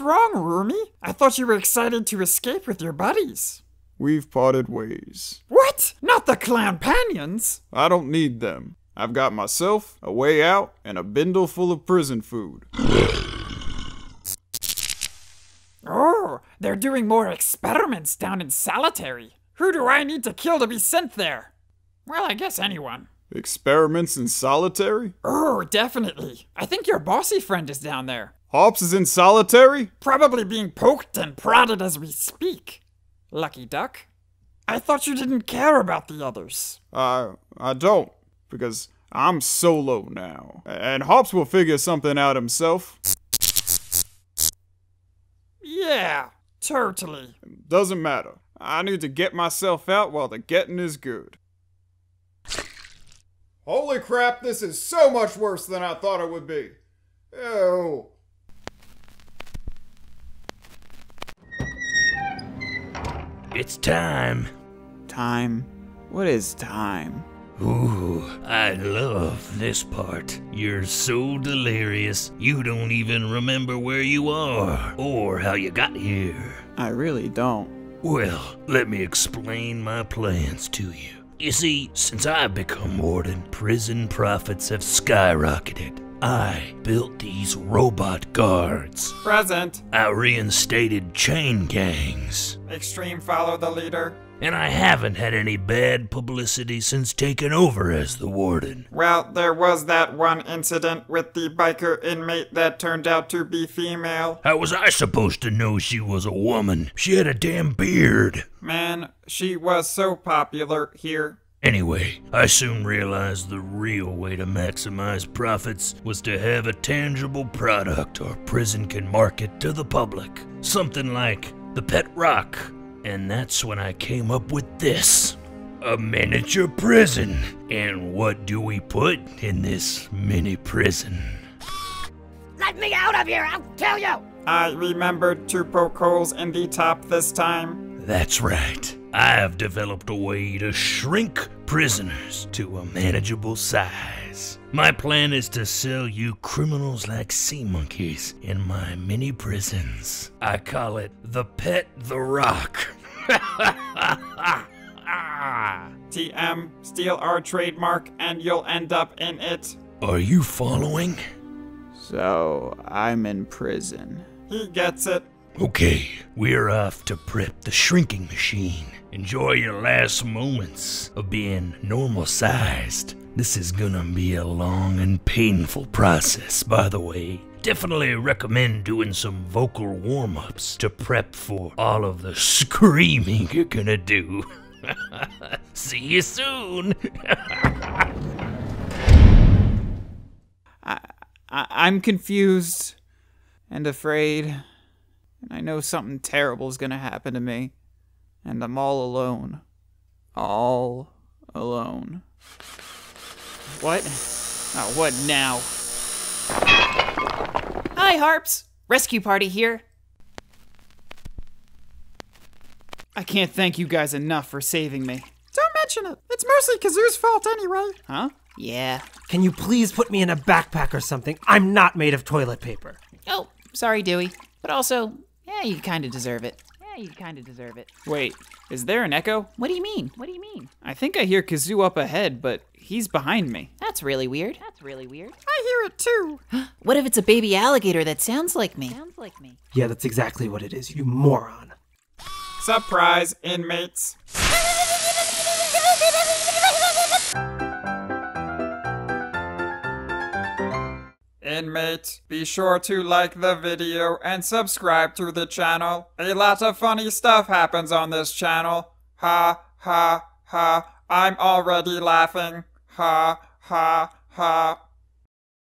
What's wrong, Rumi? I thought you were excited to escape with your buddies. We've parted ways. What? Not the Clampanions? I don't need them. I've got myself, a way out, and a bindle full of prison food. Oh, they're doing more experiments down in solitary. Who do I need to kill to be sent there? Well, I guess anyone. Experiments in solitary? Oh, definitely. I think your bossy friend is down there. Harps is in solitary? Probably being poked and prodded as we speak. Lucky duck. I thought you didn't care about the others. I don't. Because I'm solo now. And Harps will figure something out himself. Yeah, totally. Doesn't matter. I need to get myself out while the getting is good. Holy crap, this is so much worse than I thought it would be. Ew. It's time. Time? What is time? Ooh, I love this part. You're so delirious, you don't even remember where you are or how you got here. I really don't. Well, let me explain my plans to you. You see, since I've become warden, prison profits have skyrocketed. I built these robot guards. Present. I reinstated chain gangs. Extreme follow the leader. And I haven't had any bad publicity since taking over as the warden. Well, there was that one incident with the biker inmate that turned out to be female. How was I supposed to know she was a woman? She had a damn beard. Man, she was so popular here. Anyway, I soon realized the real way to maximize profits was to have a tangible product our prison can market to the public. Something like the Pet Rock. And that's when I came up with this. A miniature prison. And what do we put in this mini prison? Let me out of here, I'll kill you! I remembered to poke holes in the top this time. That's right. I've developed a way to shrink prisoners to a manageable size. My plan is to sell you criminals like sea monkeys in my mini prisons. I call it the Pet the Rock. TM, steal our trademark and you'll end up in it. Are you following? So, I'm in prison. He gets it. Okay, we're off to prep the shrinking machine. Enjoy your last moments of being normal-sized. This is gonna be a long and painful process, by the way. Definitely recommend doing some vocal warm-ups to prep for all of the screaming you're gonna do. See you soon! I'm confused and afraid, and I know something terrible is gonna happen to me. And I'm all alone. All alone. What? Oh, what now? Hi, Harps! Rescue party here. I can't thank you guys enough for saving me. Don't mention it. It's mostly Kazoo's fault anyway. Huh? Yeah. Can you please put me in a backpack or something? I'm not made of toilet paper. Oh, sorry, Dewey. But also, yeah, you kind of deserve it. You kind of deserve it. Wait, is there an echo? What do you mean? What do you mean? I think I hear Kazoo up ahead, but he's behind me. That's really weird. That's really weird. I hear it too. What if it's a baby alligator that sounds like me? Sounds like me. Yeah, that's exactly what it is, you moron. Surprise, inmates. Inmate, be sure to like the video and subscribe to the channel. A lot of funny stuff happens on this channel. Ha, ha, ha. I'm already laughing. Ha, ha, ha.